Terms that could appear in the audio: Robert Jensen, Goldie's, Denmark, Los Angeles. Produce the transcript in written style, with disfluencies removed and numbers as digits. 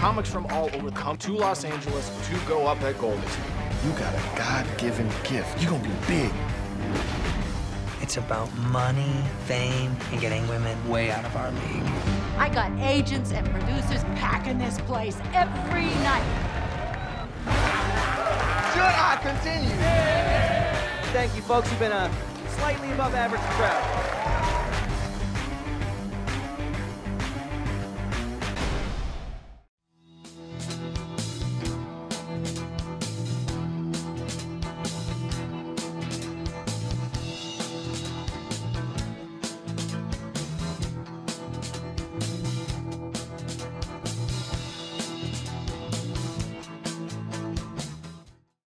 comics from all over come to Los Angeles to go up at Goldie's. You got a God-given gift. You're gonna be big. It's about money, fame, and getting women way out of our league. I got agents and producers packing this place every night. Should I continue? Thank you, folks. You've been a slightly above average crowd.